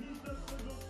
He's the